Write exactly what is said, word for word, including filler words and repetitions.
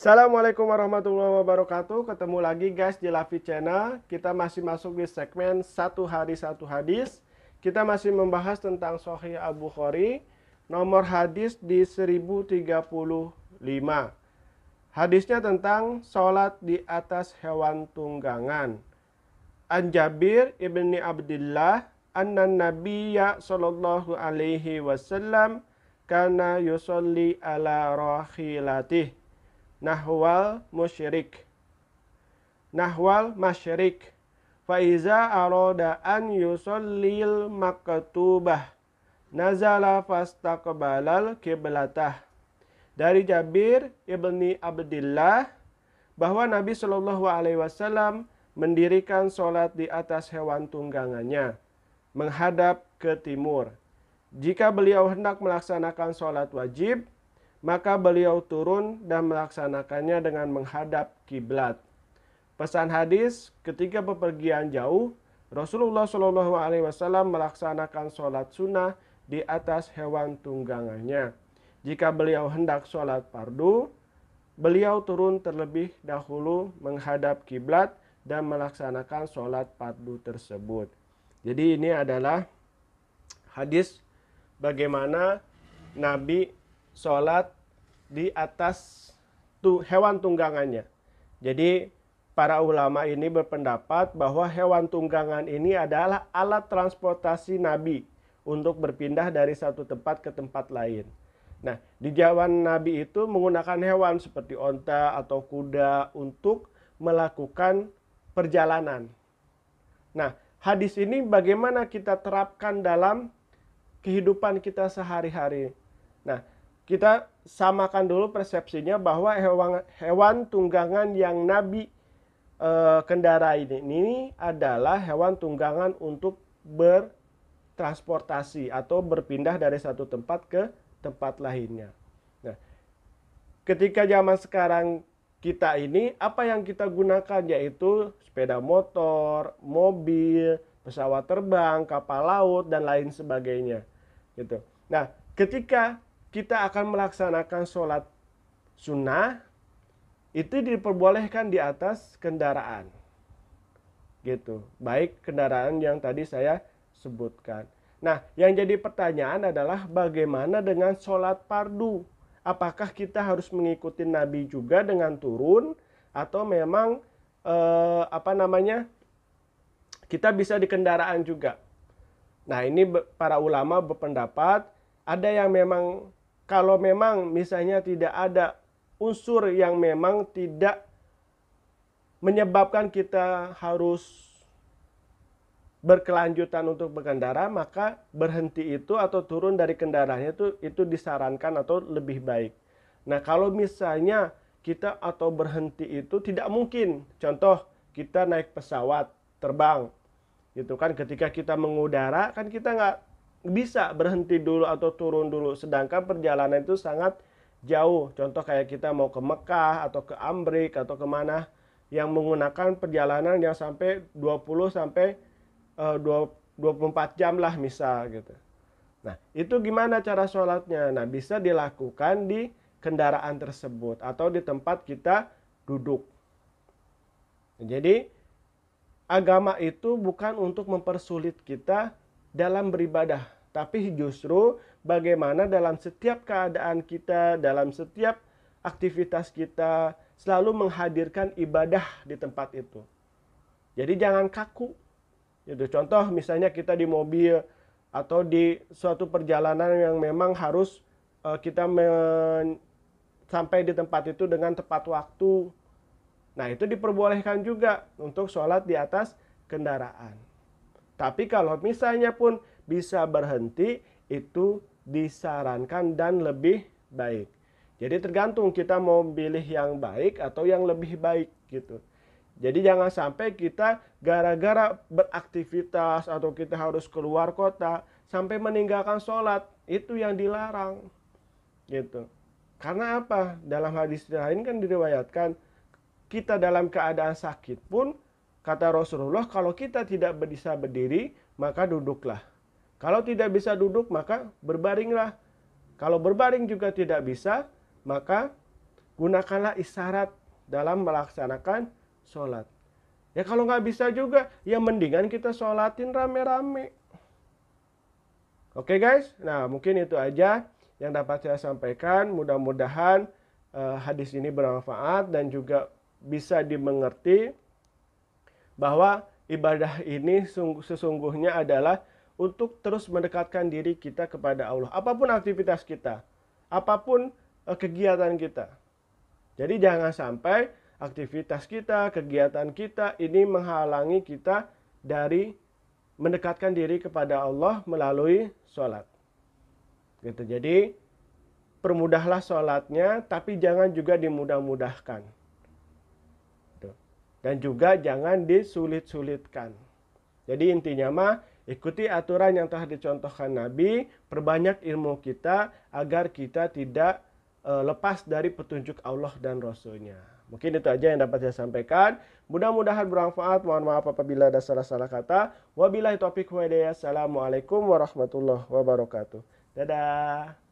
Assalamualaikum warahmatullahi wabarakatuh. Ketemu lagi guys di Lafi Channel. Kita masih masuk di segmen satu hari satu hadis. Kita masih membahas tentang Shahih Al-Bukhari, nomor hadis di seribu tiga puluh lima. Hadisnya tentang sholat di atas hewan tunggangan. An Jabir Ibni Abdillah anna nabiyya sallallahu alaihi wasallam kana yusalli ala rakhilatih nahwal musyrik nahwal masyrik faiza aroda an yusallil maktubah nazala fastaqbalal kiblatah. Dari Jabir Ibni Abdillah bahwa Nabi Shallallahu alaihi wasallam mendirikan sholat di atas hewan tunggangannya menghadap ke timur. Jika beliau hendak melaksanakan sholat wajib, maka beliau turun dan melaksanakannya dengan menghadap kiblat. Pesan hadis, ketika bepergian jauh, Rasulullah Shallallahu alaihi wasallam melaksanakan sholat sunnah di atas hewan tunggangannya. Jika beliau hendak sholat fardu, beliau turun terlebih dahulu menghadap kiblat dan melaksanakan sholat fardu tersebut. Jadi ini adalah hadis bagaimana Nabi sholat di atas tu, hewan tunggangannya. Jadi para ulama ini berpendapat bahwa hewan tunggangan ini adalah alat transportasi Nabi untuk berpindah dari satu tempat ke tempat lain. Nah, di zaman Nabi itu menggunakan hewan seperti onta atau kuda untuk melakukan perjalanan. Nah, hadis ini bagaimana kita terapkan dalam kehidupan kita sehari-hari. Nah, kita samakan dulu persepsinya bahwa hewan, hewan tunggangan yang Nabi e, kendarai ini, ini adalah hewan tunggangan untuk bertransportasi atau berpindah dari satu tempat ke tempat lainnya. Nah, ketika zaman sekarang kita ini, apa yang kita gunakan yaitu sepeda motor, mobil, pesawat terbang, kapal laut, dan lain sebagainya. Gitu. Nah, ketika kita akan melaksanakan sholat sunnah, itu diperbolehkan di atas kendaraan, gitu. Baik kendaraan yang tadi saya sebutkan. Nah, yang jadi pertanyaan adalah bagaimana dengan sholat fardu? Apakah kita harus mengikuti Nabi juga dengan turun, atau memang eh, apa namanya kita bisa di kendaraan juga? Nah, ini para ulama berpendapat ada yang memang, kalau memang misalnya tidak ada unsur yang memang tidak menyebabkan kita harus berkelanjutan untuk berkendara, maka berhenti itu atau turun dari kendaraannya itu, itu disarankan atau lebih baik. Nah, kalau misalnya kita atau berhenti itu tidak mungkin. Contoh, kita naik pesawat terbang, gitu kan, ketika kita mengudara kan kita nggak bisa berhenti dulu atau turun dulu, sedangkan perjalanan itu sangat jauh. Contoh kayak kita mau ke Mekah atau ke Amrik atau kemana yang menggunakan perjalanan yang sampai dua puluh sampai eh, dua puluh empat jam lah misal, gitu. Nah, itu gimana cara sholatnya? Nah, bisa dilakukan di kendaraan tersebut atau di tempat kita duduk. Jadi agama itu bukan untuk mempersulit kita dalam beribadah, tapi justru bagaimana dalam setiap keadaan kita, dalam setiap aktivitas kita selalu menghadirkan ibadah di tempat itu. Jadi jangan kaku. Itu contoh misalnya kita di mobil atau di suatu perjalanan yang memang harus kita sampai di tempat itu dengan tepat waktu. Nah, itu diperbolehkan juga untuk sholat di atas kendaraan. Tapi kalau misalnya pun bisa berhenti, itu disarankan dan lebih baik. Jadi tergantung kita mau pilih yang baik atau yang lebih baik, gitu. Jadi jangan sampai kita gara-gara beraktivitas atau kita harus keluar kota sampai meninggalkan sholat, itu yang dilarang, gitu. Karena apa? Dalam hadis lain kan diriwayatkan kita dalam keadaan sakit pun, kata Rasulullah, kalau kita tidak bisa berdiri, maka duduklah. Kalau tidak bisa duduk, maka berbaringlah. Kalau berbaring juga tidak bisa, maka gunakanlah isyarat dalam melaksanakan sholat. Ya kalau nggak bisa juga, ya mendingan kita sholatin rame-rame. Oke guys, nah mungkin itu aja yang dapat saya sampaikan. Mudah-mudahan eh, hadis ini bermanfaat dan juga bisa dimengerti bahwa ibadah ini sesungguhnya adalah untuk terus mendekatkan diri kita kepada Allah. Apapun aktivitas kita, apapun kegiatan kita. Jadi jangan sampai aktivitas kita, kegiatan kita ini menghalangi kita dari mendekatkan diri kepada Allah melalui sholat. Gitu. Jadi permudahlah sholatnya, tapi jangan juga dimudah-mudahkan. Gitu. Dan juga jangan disulit-sulitkan. Jadi intinya mah, ikuti aturan yang telah dicontohkan Nabi, perbanyak ilmu kita agar kita tidak e, lepas dari petunjuk Allah dan Rasulnya. Mungkin itu aja yang dapat saya sampaikan. Mudah-mudahan bermanfaat. Mohon maaf apabila ada salah-salah kata. Wabillahi taufiq wal hidayah. Assalamualaikum warahmatullahi wabarakatuh. Dadah.